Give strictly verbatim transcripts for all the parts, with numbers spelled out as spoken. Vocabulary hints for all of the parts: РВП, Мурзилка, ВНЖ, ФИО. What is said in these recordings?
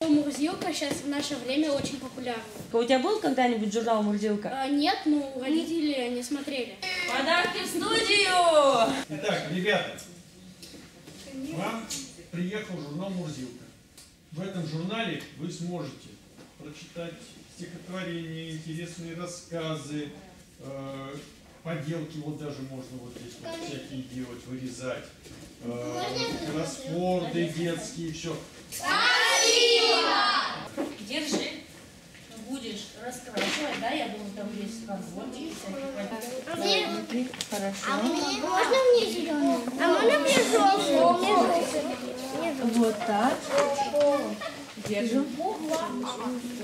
Мурзилка сейчас в наше время очень популярна. У тебя был когда-нибудь журнал «Мурзилка»? А, нет, но родители не смотрели. Подарки в студию! Итак, ребята, к вам приехал журнал «Мурзилка». В этом журнале вы сможете прочитать стихотворения, интересные рассказы, э, поделки, вот даже можно вот здесь вот всякие делать, вырезать, э, кроссворды детские, все. Держи, будешь раскрашивать, да, я думаю, там есть конвольки. Хорошо. А можно мне зеленый? А можно мне желтый? Вот так. Держим.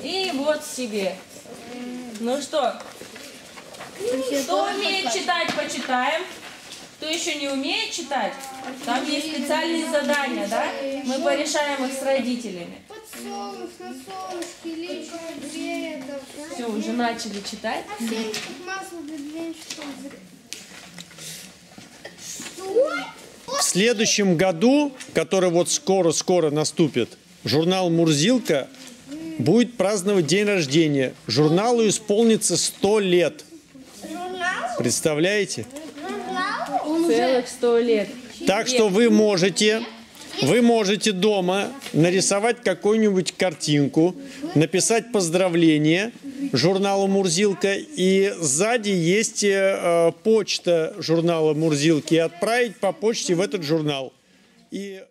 И вот себе. Ну что, кто умеет читать, почитаем. Кто еще не умеет читать, там есть специальные задания, да? Мы порешаем их с родителями. Солнышко, на солнышке, лечо, дреда. Все, уже начали читать. А семь как масло для дленчиков. В следующем году, который вот скоро-скоро наступит, журнал «Мурзилка» будет праздновать день рождения. Журналу исполнится сто лет. Представляете? Целых сто лет. Так что вы можете... Вы можете дома нарисовать какую-нибудь картинку, написать поздравление журналу «Мурзилка». И сзади есть э, почта журнала «Мурзилки». И отправить по почте в этот журнал. И...